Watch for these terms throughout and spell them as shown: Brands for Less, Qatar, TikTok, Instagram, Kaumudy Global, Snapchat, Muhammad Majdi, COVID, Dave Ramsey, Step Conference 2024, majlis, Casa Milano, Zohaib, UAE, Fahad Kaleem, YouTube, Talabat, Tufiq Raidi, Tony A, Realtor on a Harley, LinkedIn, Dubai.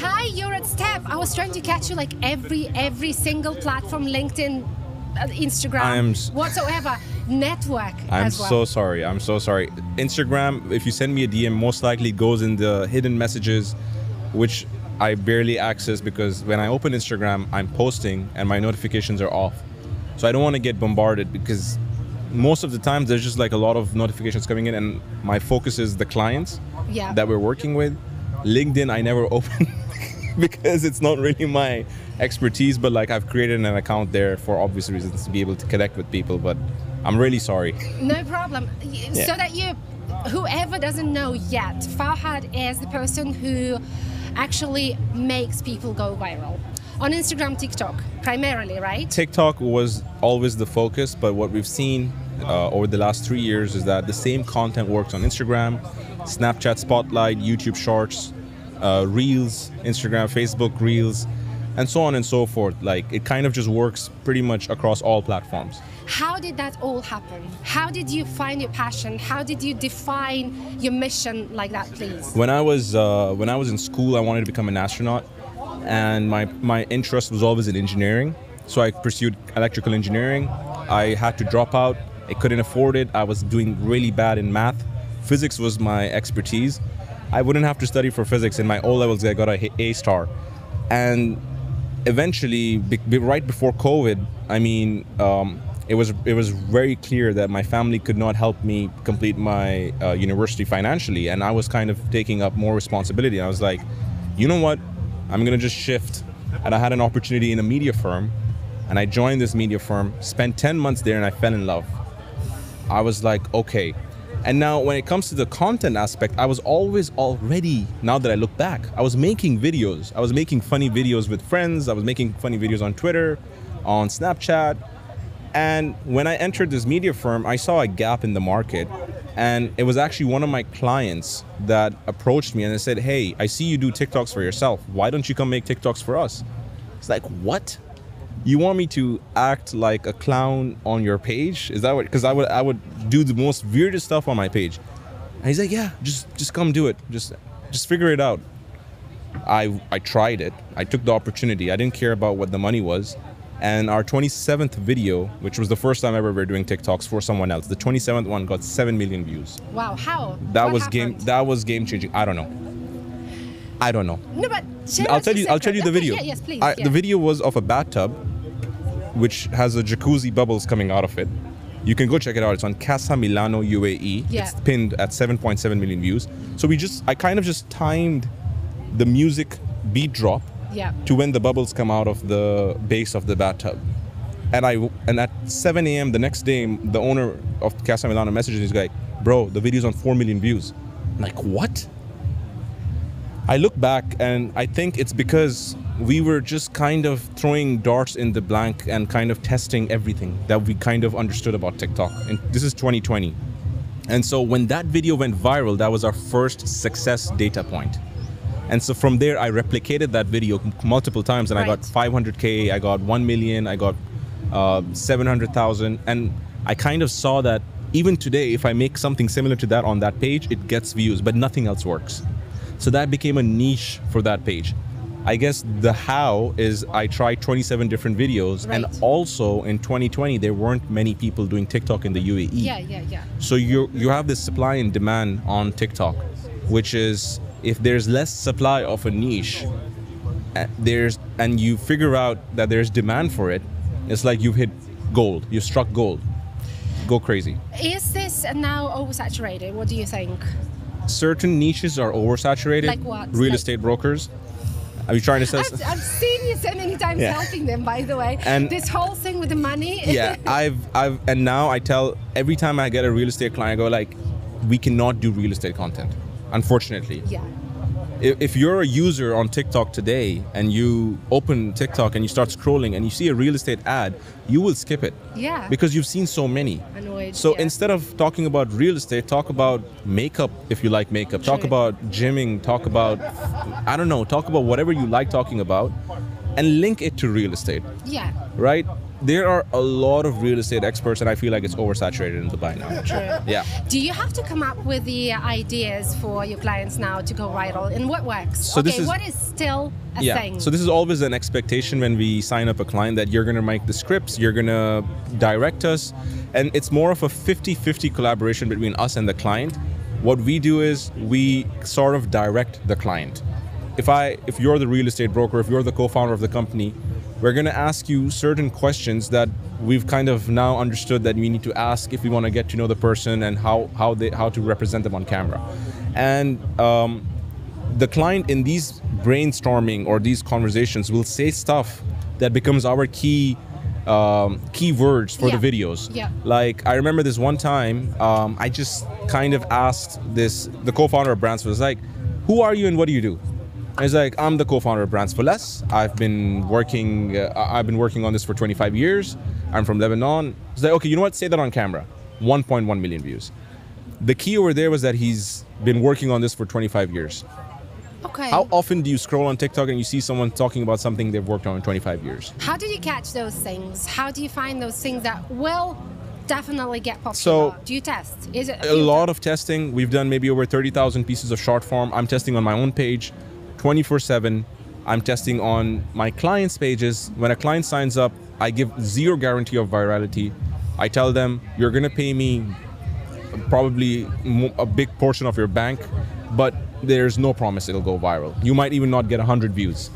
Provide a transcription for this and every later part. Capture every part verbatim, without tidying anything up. hi, you're at Step. I was trying to catch you like every every single platform, LinkedIn, Instagram, I'm, whatsoever. Network I'm as well. so sorry. I'm so sorry. Instagram, if you send me a D M, most likely it goes in the hidden messages, which I barely access because when I open Instagram, I'm posting and my notifications are off. So I don't want to get bombarded because most of the time there's just like a lot of notifications coming in and my focus is the clients yeah. that we're working with. LinkedIn, I never open because it's not really my expertise, but like I've created an account there for obvious reasons to be able to connect with people, but I'm really sorry. No problem. Yeah. So that you, whoever doesn't know yet, Fahad is the person who actually makes people go viral. On Instagram, TikTok, primarily, right? TikTok was always the focus, but what we've seen uh, over the last three years is that the same content works on Instagram, Snapchat Spotlight, YouTube Shorts, uh, Reels, Instagram, Facebook Reels, and so on and so forth. Like, it kind of just works pretty much across all platforms. How did that all happen? How did you find your passion? How did you define your mission like that, please? When I was, uh, when I was in school, I wanted to become an astronaut. And my, my interest was always in engineering. So I pursued electrical engineering. I had to drop out. I couldn't afford it. I was doing really bad in math. Physics was my expertise. I wouldn't have to study for physics. In my O-levels, I got a A star. And eventually, be, right before COVID, I mean, um, it was, it was very clear that my family could not help me complete my uh, university financially. And I was kind of taking up more responsibility. I was like, you know what? I'm gonna just shift. And I had an opportunity in a media firm and I joined this media firm, spent ten months there and I fell in love. I was like, okay. And now when it comes to the content aspect, I was always already, now that I look back, I was making videos. I was making funny videos with friends. I was making funny videos on Twitter, on Snapchat. And when I entered this media firm, I saw a gap in the market. And it was actually one of my clients that approached me and they said, hey, I see you do TikToks for yourself. Why don't you come make TikToks for us? It's like, what? You want me to act like a clown on your page? Is that what? Because I would, I would do the most weirdest stuff on my page. And he's like, yeah, just, just come do it. Just, just figure it out. I, I tried it. I took the opportunity. I didn't care about what the money was. And our twenty-seventh video, which was the first time ever we were doing TikToks for someone else, the twenty-seventh one got seven million views. Wow, how? That what was happened? game that was game changing. I don't know. I don't know. No, but I'll tell you I'll tell you the video. Okay, yeah, yes, please. I, yeah. The video was of a bathtub which has a jacuzzi bubbles coming out of it. You can go check it out. It's on Casa Milano, U A E. Yeah. It's pinned at seven point seven million views. So we just I kind of just timed the music beat drop Yeah. to when the bubbles come out of the base of the bathtub. And I and at seven A M the next day, the owner of Casa Milano messages me, he's like, bro, the video's on four million views. I'm like, what? I look back and I think it's because we were just kind of throwing darts in the blank and kind of testing everything that we kind of understood about TikTok. And this is twenty twenty. And so when that video went viral, that was our first success data point. And so from there, I replicated that video multiple times and right. I got five hundred K, I got one million, I got uh, seven hundred thousand. And I kind of saw that even today, if I make something similar to that on that page, it gets views, but nothing else works. So that became a niche for that page. I guess the how is I tried twenty-seven different videos. Right. And also in twenty twenty, there weren't many people doing TikTok in the U A E. Yeah, yeah, yeah. So you you have this supply and demand on TikTok, which is, if there's less supply of a niche, there's and you figure out that there's demand for it, it's like you've hit gold, you've struck gold. Go crazy. Is this now oversaturated? What do you think? Certain niches are oversaturated. Like what? Real like estate brokers. Are you trying to sell? I've, I've seen you so many times yeah. helping them, by the way. And this whole thing with the money. Yeah, I've, I've, and now I tell, every time I get a real estate client, I go like, we cannot do real estate content. Unfortunately, yeah. If you're a user on TikTok today and you open TikTok and you start scrolling and you see a real estate ad, you will skip it. Yeah. Because you've seen so many. Annoyed, so yeah. instead of talking about real estate, talk about makeup if you like makeup. True. Talk about gymming. Talk about, I don't know, talk about whatever you like talking about and link it to real estate. Yeah. Right? there are a lot of real estate experts, and I feel like it's oversaturated in Dubai now. True. Yeah. Do you have to come up with the ideas for your clients now to go viral? And what works? So okay, this is, what is still a yeah, thing? So this is always an expectation when we sign up a client that you're going to make the scripts, you're going to direct us. And it's more of a fifty fifty collaboration between us and the client. What we do is we sort of direct the client. If I, if you're the real estate broker, if you're the co-founder of the company, we're going to ask you certain questions that we've kind of now understood that we need to ask if we want to get to know the person and how, how, they, how to represent them on camera. And um, the client in these brainstorming or these conversations will say stuff that becomes our key um, keywords for yeah. the videos. Yeah. Like I remember this one time, um, I just kind of asked this, the co-founder of Brands was like, who are you and what do you do? It's like, I'm the co-founder of Brands for Less. I've been working uh, I've been working on this for twenty-five years. I'm from Lebanon. It's like, okay, you know what? Say that on camera. one point one million views. The key over there was that he's been working on this for twenty-five years. Okay. How often do you scroll on TikTok and you see someone talking about something they've worked on in twenty-five years? How do you catch those things? How do you find those things that will definitely get popular? So, do you test? Is it a lot of testing? We've done maybe over thirty thousand pieces of short form. I'm testing on my own page. twenty-four seven, I'm testing on my clients' pages. When a client signs up, I give zero guarantee of virality. I tell them, you're gonna pay me probably a big portion of your bank, but there's no promise it'll go viral. You might even not get one hundred views.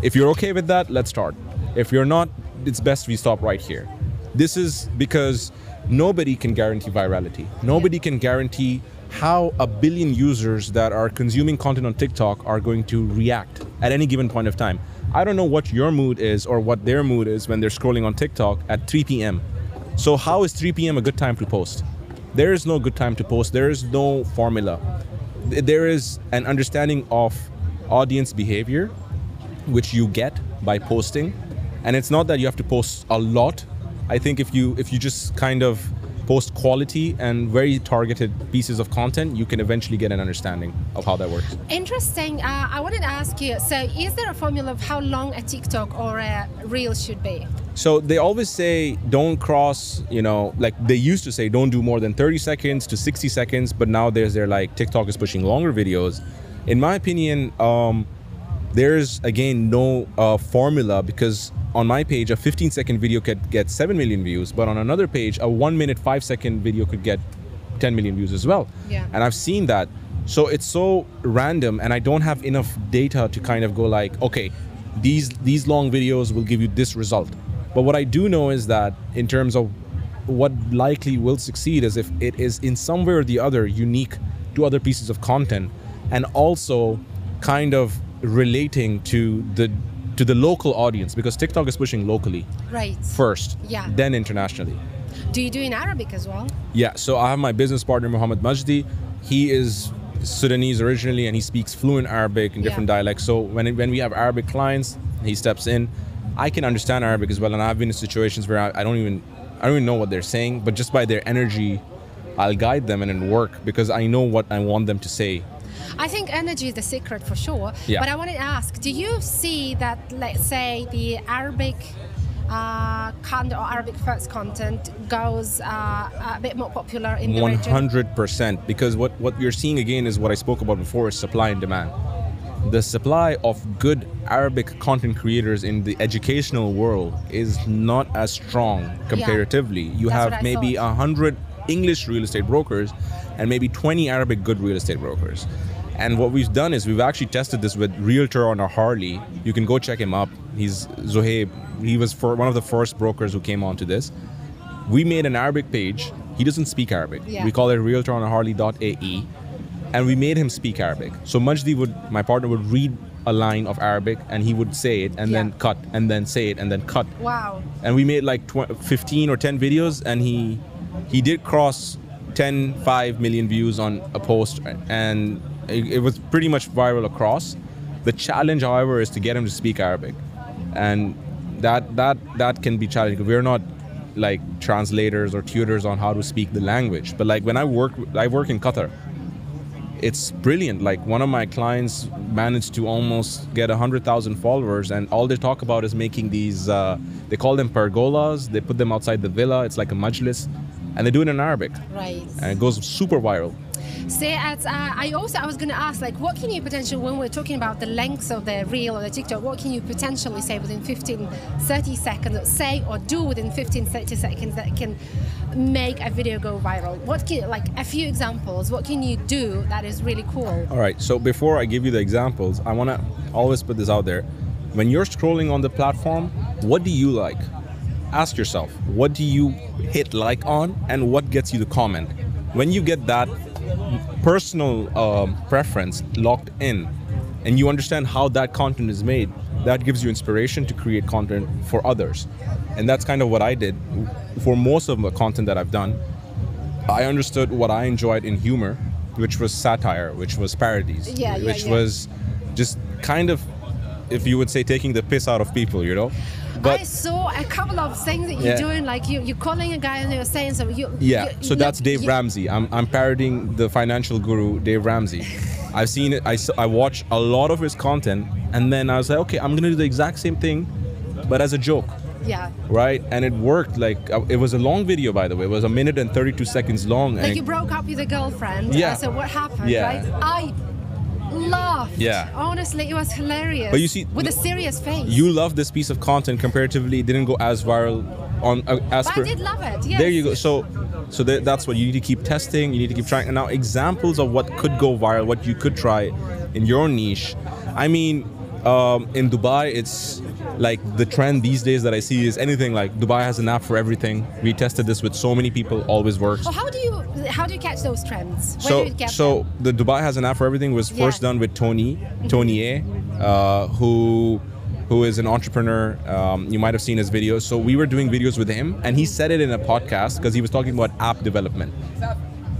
If you're okay with that, let's start. If you're not, it's best we stop right here. This is because nobody can guarantee virality. Nobody can guarantee how a billion users that are consuming content on TikTok are going to react at any given point of time. I don't know what your mood is or what their mood is when they're scrolling on TikTok at three p m So how is three p m a good time to post? There is no good time to post. There is no formula. There is an understanding of audience behavior, which you get by posting. And it's not that you have to post a lot. I think if you, if you just kind of post quality and very targeted pieces of content, you can eventually get an understanding of how that works. Interesting. Uh, I wanted to ask you, so is there a formula of how long a TikTok or a Reel should be? So they always say, don't cross, you know, like they used to say, don't do more than thirty seconds to sixty seconds, but now there's they're like, TikTok is pushing longer videos. In my opinion, um, there's again, no uh, formula, because on my page, a fifteen second video could get seven million views, but on another page, a one minute, five second video could get ten million views as well. Yeah. And I've seen that. So it's so random, and I don't have enough data to kind of go like, okay, these, these long videos will give you this result. But what I do know is that in terms of what likely will succeed is if it is in some way or the other unique to other pieces of content, and also kind of relating to the to the local audience, because TikTok is pushing locally right first, yeah, then internationally. Do you do in Arabic as well? Yeah, so I have my business partner, Muhammad Majdi. He is Sudanese originally, and he speaks fluent Arabic in different yeah. dialects. So when, when we have Arabic clients, he steps in. I can understand Arabic as well, and I've been in situations where I, I don't even I don't even know what they're saying, but just by their energy, I'll guide them and it'll work, because I know what I want them to say. I think energy is the secret for sure, yeah. But I want to ask, do you see that, let's say, the Arabic uh, content or Arabic first content goes uh, a bit more popular in the one hundred percent, region? Because what, what you're seeing again is what I spoke about before, is supply and demand. The supply of good Arabic content creators in the educational world is not as strong comparatively. Yeah. You That's have maybe a hundred English real estate brokers and maybe twenty Arabic good real estate brokers. And what we've done is we've actually tested this with Realtor on a Harley. You can go check him up. He's Zohaib. He was for one of the first brokers who came onto this. We made an Arabic page. He doesn't speak Arabic. Yeah. We call it realtor on a harley dot A E. And we made him speak Arabic. So Majdi would, my partner, would read a line of Arabic, and he would say it and yeah. then cut, and then say it and then cut. Wow. And we made like fifteen or ten videos, and he he did cross ten, five million views on a post, and it was pretty much viral across. The challenge, however, is to get him to speak Arabic, and that that that can be challenging. We're not like translators or tutors on how to speak the language, but like when I work, I work in Qatar. it's brilliant. Like, one of my clients managed to almost get one hundred thousand followers, and all they talk about is making these, uh, they call them pergolas, they put them outside the villa, it's like a majlis, and they do it in Arabic. Right. And it goes super viral. Say, at, uh, I also, I was going to ask, like, what can you potentially, when we're talking about the length of the reel or the TikTok, what can you potentially say within fifteen, thirty seconds, say or do within fifteen, thirty seconds that can make a video go viral? What can, like, a few examples, what can you do that is really cool? All right, so before I give you the examples, I want to always put this out there. When you're scrolling on the platform, what do you like? Ask yourself, what do you hit like on, and what gets you to comment? When you get that personal um, preference locked in, and you understand how that content is made, that gives you inspiration to create content for others. And that's kind of what I did for most of the content that I've done. I understood what I enjoyed in humor, which was satire, which was parodies, yeah, yeah, which yeah. was just kind of, if you would say, taking the piss out of people, you know? But I saw a couple of things that you're yeah. doing, like you, you're calling a guy and you're saying something. You, yeah, you, so that's Dave you, Ramsey. I'm, I'm parodying the financial guru, Dave Ramsey. I've seen it, I, I watch a lot of his content, and then I was like, okay, I'm gonna do the exact same thing, but as a joke. Yeah. Right, and it worked. Like, it was a long video, by the way. It was a minute and thirty-two seconds long. Like, and you broke up with a girlfriend. Yeah. Uh, so what happened, yeah. right? I laughed. Yeah. Honestly, it was hilarious. But you see, with a serious face. You love this piece of content comparatively. It didn't go as viral on uh, as. But I did love it. Yes. There you go. So, so th that's what you need to keep testing. You need to keep trying. And now, examples of what could go viral, what you could try in your niche. I mean, um, in Dubai, it's like the trend these days that I see is anything like Dubai has an app for everything. We tested this with so many people. Always works. Oh, how do you? How do you catch those trends? Where so, do you get so them? The Dubai has an app for everything was first yeah. done with Tony, Tony A, uh, who, who is an entrepreneur. Um, you might have seen his videos. So we were doing videos with him, and he said it in a podcast because he was talking about app development,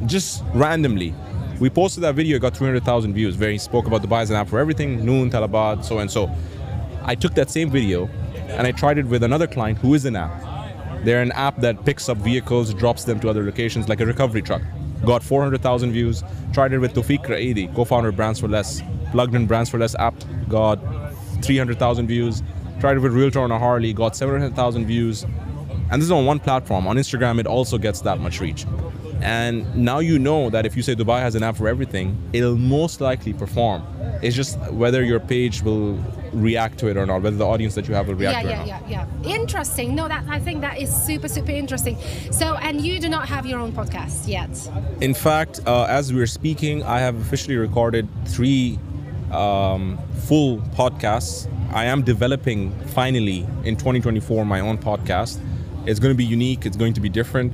just randomly. We posted that video, got three hundred thousand views, where he spoke about Dubai as an app for everything, noon, Talabat, so and so. I took that same video, and I tried it with another client who is an app. They're an app that picks up vehicles, drops them to other locations, like a recovery truck. Got four hundred thousand views. Tried it with Tufiq Raidi, co-founder of Brands for Less. Plugged in Brands for Less app, got three hundred thousand views. Tried it with Realtor on a Harley, got seven hundred thousand views. And this is on one platform. On Instagram, it also gets that much reach. And now you know that if you say Dubai has an app for everything, it'll most likely perform. It's just whether your page will react to it or not, whether the audience that you have will react yeah, to it yeah, or not. Yeah, yeah, yeah. Interesting. No, that, I think that is super, super interesting. So, and you do not have your own podcast yet? In fact, uh, as we're speaking, I have officially recorded three um, full podcasts. I am developing, finally, in twenty twenty-four, my own podcast. It's going to be unique. It's going to be different.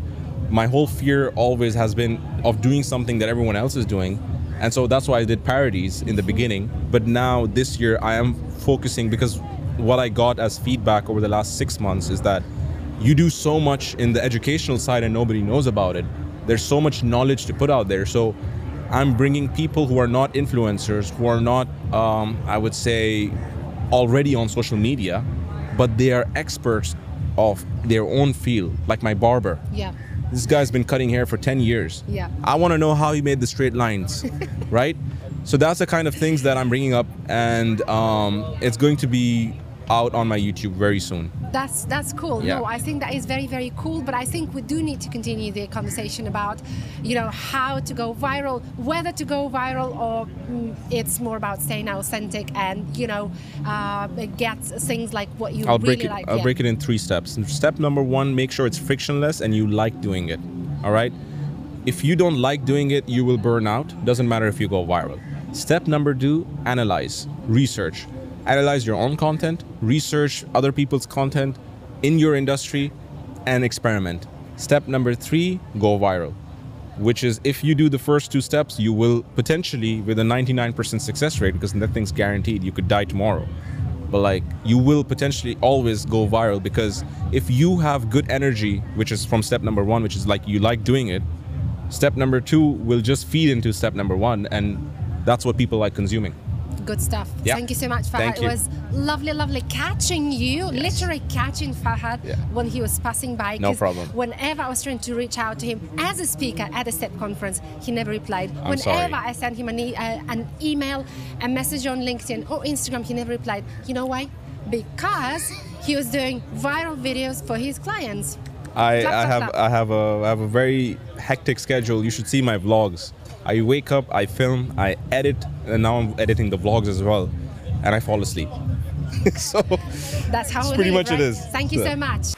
My whole fear always has been of doing something that everyone else is doing. And so that's why I did parodies in the beginning. But now this year I am focusing, because what I got as feedback over the last six months is that you do so much in the educational side and nobody knows about it. There's so much knowledge to put out there. So I'm bringing people who are not influencers, who are not, um, I would say, already on social media, but they are experts of their own field, like my barber. Yeah. This guy's been cutting hair for ten years. Yeah. I want to know how he made the straight lines, right? So that's the kind of things that I'm bringing up, and um, it's going to be out on my YouTube very soon. That's that's cool. Yeah. No, I think that is very, very cool. But I think we do need to continue the conversation about, you know, how to go viral, whether to go viral, or mm, it's more about staying authentic and, you know, uh, get things like what you I'll really break it, like. I'll yeah. break it in three steps. Step number one, make sure it's frictionless and you like doing it. All right. If you don't like doing it, you will burn out. Doesn't matter if you go viral. Step number two, analyze, research. Analyze your own content, research other people's content in your industry, and experiment. Step number three, go viral, which is if you do the first two steps, you will potentially, with a ninety-nine percent success rate, because nothing's guaranteed, you could die tomorrow. But like, you will potentially always go viral, because if you have good energy, which is from step number one, which is like you like doing it, step number two will just feed into step number one, and that's what people like consuming. good stuff. Yep. Thank you so much, Fahad. Thank you. It was lovely, lovely catching you, yes. literally catching Fahad yeah. when he was passing by. No problem. Whenever I was trying to reach out to him as a speaker at the Step Conference, he never replied. I'm whenever sorry. I sent him an, e uh, an email, a message on LinkedIn or Instagram, he never replied. You know why? Because he was doing viral videos for his clients. I, clap, I, clap, have, clap. I, have a, I have a very hectic schedule. You should see my vlogs. I wake up, I film, I edit, and now I'm editing the vlogs as well. And I fall asleep. So that's how that's pretty much it is. Thank you so much.